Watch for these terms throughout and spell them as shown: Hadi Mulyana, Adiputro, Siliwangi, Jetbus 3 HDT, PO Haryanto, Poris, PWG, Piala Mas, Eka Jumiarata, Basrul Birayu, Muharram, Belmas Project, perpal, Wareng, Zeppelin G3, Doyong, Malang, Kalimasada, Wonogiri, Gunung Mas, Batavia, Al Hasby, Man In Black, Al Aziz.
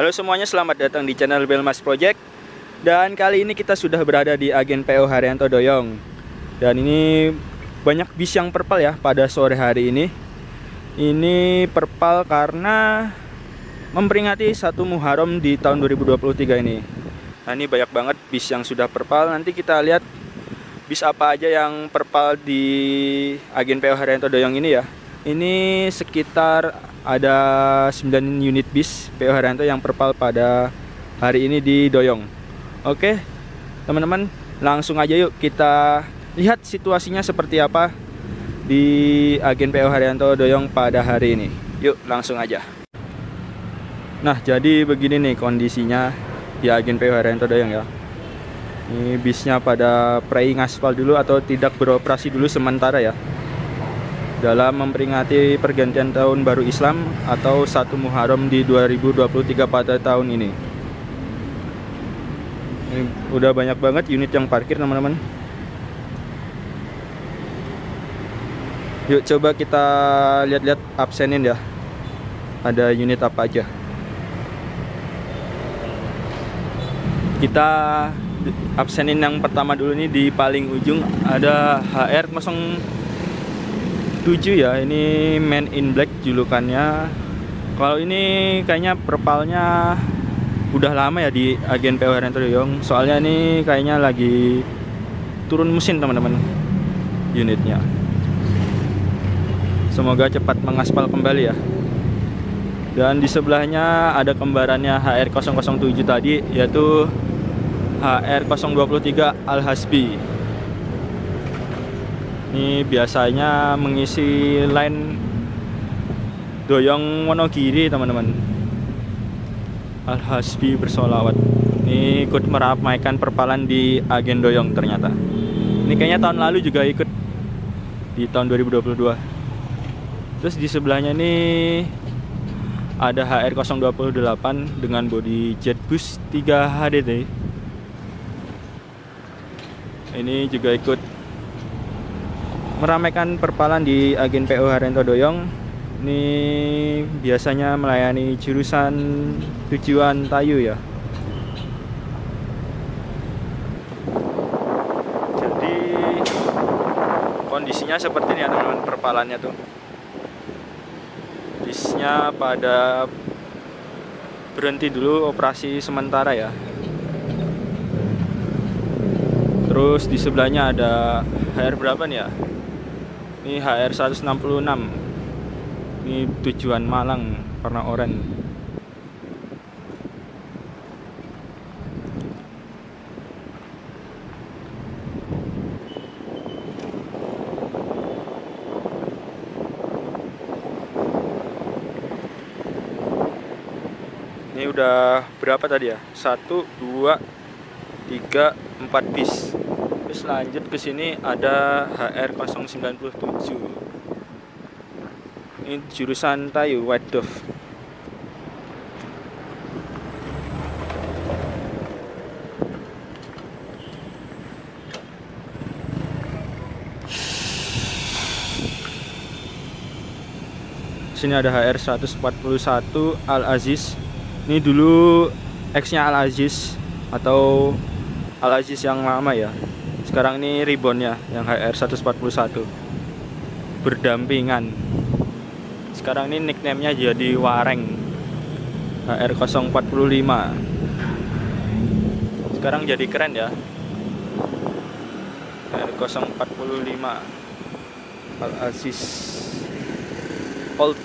Halo semuanya, selamat datang di channel Belmas Project. Dan kali ini kita sudah berada di agen PO Haryanto Doyong. Dan ini banyak bis yang purple ya pada sore hari ini. Ini purple karena memperingati 1 Muharram di tahun 2023 ini. Nah, ini banyak banget bis yang sudah purple. Nanti kita lihat bis apa aja yang purple di agen PO Haryanto Doyong ini ya. Ini sekitar ada 9 unit bis PO Haryanto yang purple pada hari ini di Doyong. Oke teman-teman, langsung aja yuk kita lihat situasinya seperti apa di agen PO Haryanto Doyong pada hari ini. Yuk langsung aja. Nah jadi begini nih kondisinya di agen PO Haryanto Doyong ya. Ini bisnya pada prei ngaspal dulu atau tidak beroperasi dulu sementara ya, dalam memperingati pergantian tahun baru Islam atau 1 Muharram di 2023 pada tahun ini. Ini udah banyak banget unit yang parkir teman-teman. Yuk coba kita lihat-lihat absenin ya, ada unit apa aja. Kita absenin yang pertama dulu nih, di paling ujung ada HR 07 ya, ini Man In Black julukannya. Kalau ini kayaknya perpalnya udah lama ya di agen PO Haryanto Doyong, soalnya ini kayaknya lagi turun mesin teman-teman unitnya. Semoga cepat mengaspal kembali ya. Dan di sebelahnya ada kembarannya HR 007 tadi, yaitu HR 023 Al Hasby. Ini biasanya mengisi line Doyong Wonogiri teman-teman. Al Hasby bersolawat. Ini ikut meramaikan perpalan di agen Doyong ternyata. Ini kayaknya tahun lalu juga ikut di tahun 2022. Terus di sebelahnya ini ada HR 028 dengan bodi Jetbus 3 HDT. Ini juga ikut meramaikan perpalan di agen PO Haryanto Doyong. Ini biasanya melayani jurusan tujuan Tayu ya. Jadi kondisinya seperti ini ya teman-teman, perpalannya tuh. Bisnya pada berhenti dulu operasi sementara ya. Terus di sebelahnya ada HR berapa nih ya? Ini HR 166. Ini tujuan Malang, warna oranye. Ini udah berapa tadi ya? 1, 2, 3, 4 bis. Terus lanjut ke sini ada HR 097. Ini jurusan Tayu, White Dove. Sini ada HR 141 Al Aziz. Ini dulu X-nya Al Aziz atau Al Aziz yang lama ya. Sekarang ini ribbonnya yang HR 141 berdampingan. Sekarang ini nickname-nya jadi Wareng, HR 045. Sekarang jadi keren ya, HR 045 Al Aziz Old.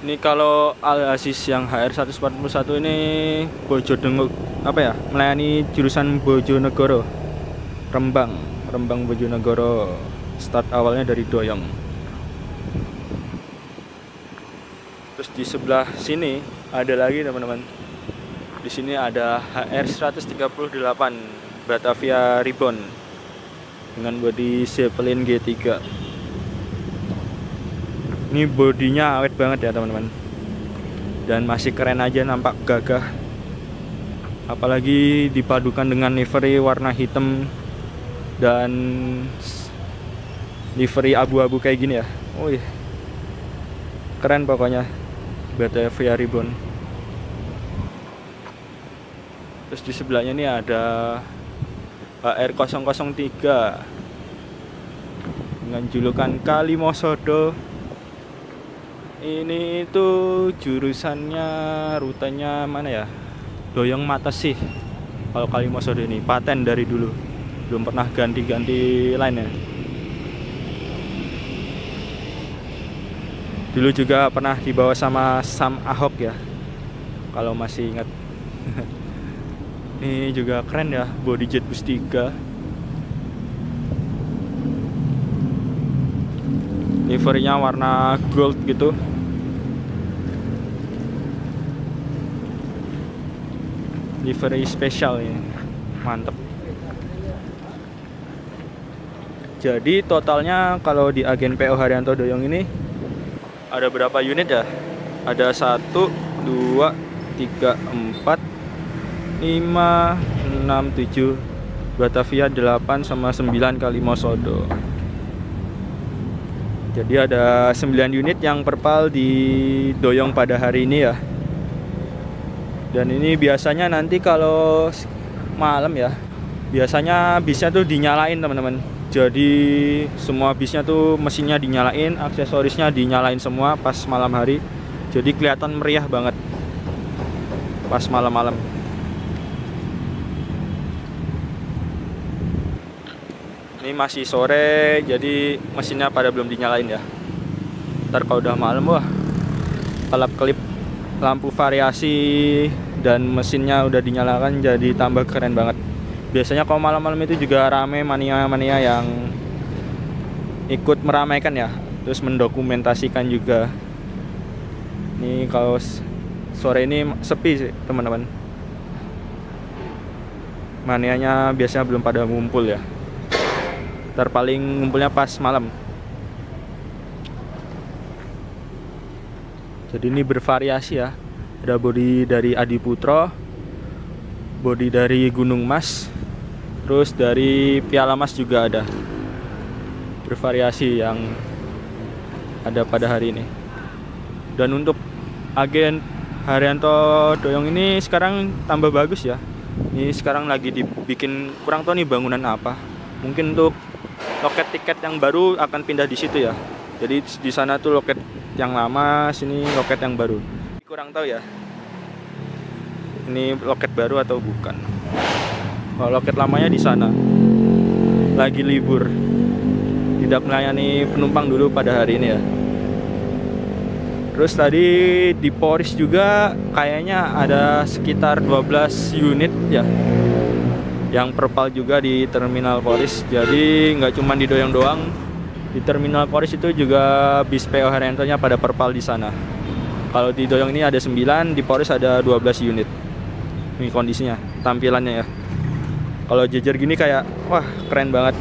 Ini kalau Al Aziz yang HR 141 ini Bojonegoro apa ya? Melayani jurusan Bojonegoro, Rembang Bojonegoro. Start awalnya dari Doyong. Terus di sebelah sini ada lagi teman-teman. Di sini ada HR 138 Batavia Ribbon dengan bodi Zeppelin G3. Ini bodinya awet banget ya teman-teman, dan masih keren aja, nampak gagah. Apalagi dipadukan dengan livery warna hitam dan livery abu-abu kayak gini ya. Wih, keren pokoknya Batavia Reborn. Terus di sebelahnya ini ada R003 dengan julukan Kalimasada. Ini itu jurusannya, rutenya mana ya? Doyong Matasih. Kalau Kalimasada ini paten dari dulu, belum pernah ganti-ganti line-nya. Dulu juga pernah dibawa sama Sam Ahok ya, kalau masih ingat. Ini juga keren ya, body Jetbus 3. Livernya warna gold gitu. Livery spesial ini, mantep. Jadi totalnya kalau di agen PO Haryanto Doyong ini ada berapa unit ya? Ada 1, 2, 3, 4, 5, 6, 7 Batavia, 8 sama 9 Kalimasada. Jadi ada 9 unit yang perpal di Doyong pada hari ini ya. Dan ini biasanya nanti kalau malam ya, biasanya bisnya tuh dinyalain teman-teman. Jadi semua bisnya tuh mesinnya dinyalain, aksesorisnya dinyalain semua pas malam hari. Jadi kelihatan meriah banget pas malam-malam. Ini masih sore, jadi mesinnya pada belum dinyalain ya. Ntar kalau udah malam, wah, kelap-kelip lampu variasi dan mesinnya udah dinyalakan, jadi tambah keren banget. Biasanya kalau malam-malam itu juga rame mania-mania yang ikut meramaikan ya, terus mendokumentasikan juga. Ini kalau sore ini sepi sih teman-teman, manianya biasanya belum pada ngumpul ya. Ntar paling ngumpulnya pas malam. Jadi ini bervariasi ya, ada bodi dari Adiputro, bodi dari Gunung Mas, terus dari Piala Mas juga ada. Bervariasi yang ada pada hari ini. Dan untuk agen Haryanto Doyong ini sekarang tambah bagus ya. Ini sekarang lagi dibikin, kurang tahu nih bangunan apa. Mungkin untuk loket tiket yang baru akan pindah di situ ya. Jadi di sana tuh loket yang lama, sini loket yang baru. Kurang tahu ya, ini loket baru atau bukan. Kalau loket lamanya di sana lagi libur, tidak melayani penumpang dulu pada hari ini ya. Terus tadi di Poris juga kayaknya ada sekitar 12 unit ya yang perpal juga di terminal Poris. Jadi nggak cuma di Doyong doang, di terminal Poris itu juga bis PO Haryanto-nya pada perpal di sana. Kalau di Doyong ini ada 9, di Poris ada 12 unit. Ini kondisinya, tampilannya ya. Kalau jejer gini kayak, wah keren banget.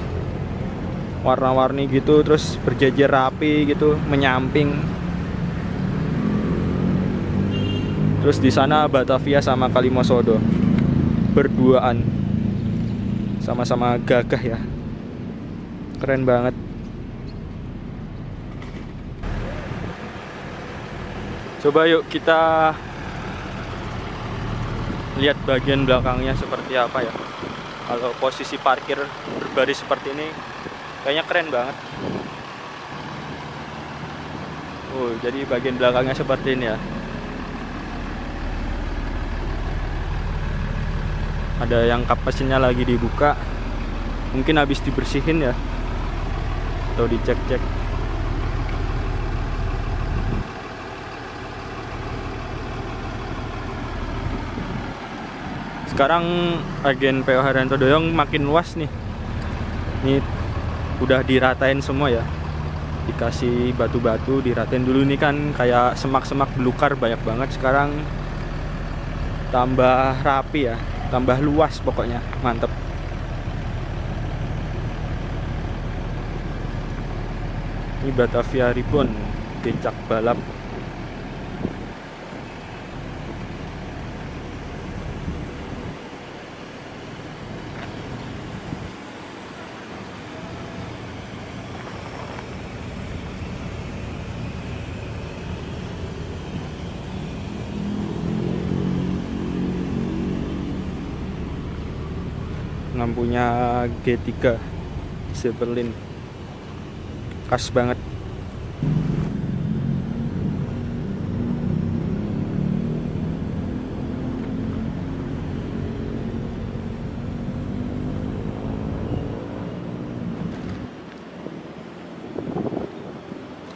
Warna-warni gitu, terus berjejer rapi gitu, menyamping. Terus di sana Batavia sama Kalimasada berduaan, sama-sama gagah ya. Keren banget. Coba yuk kita lihat bagian belakangnya seperti apa ya. Kalau posisi parkir berbaris seperti ini kayaknya keren banget. Oh, jadi bagian belakangnya seperti ini ya. Ada yang kap mesinnya lagi dibuka, mungkin habis dibersihin ya, atau dicek-cek. Sekarang agen PO Haryanto Doyong makin luas nih. Ini udah diratain semua ya, dikasih batu-batu, diratain. Dulu nih kan kayak semak-semak belukar banyak banget. Sekarang tambah rapi ya, tambah luas pokoknya, mantep. Ini Batavia Reborn, becak balap. lampunya G3 Zeppelin, khas banget.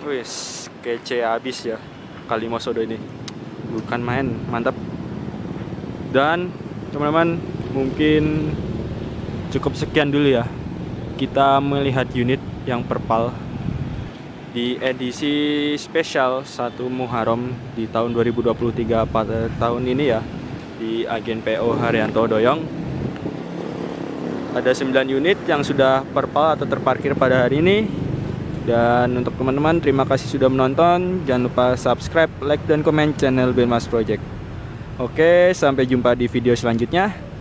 Wis, kece abis ya Kalimasada ini, bukan main, mantap. Dan teman-teman, mungkin cukup sekian dulu ya kita melihat unit yang perpal di edisi spesial 1 Muharram di tahun 2023 pada tahun ini ya, di agen PO Haryanto Doyong. Ada 9 unit yang sudah perpal atau terparkir pada hari ini. Dan untuk teman-teman, terima kasih sudah menonton. Jangan lupa subscribe, like, dan komen channel Belmas Project. Oke, sampai jumpa di video selanjutnya.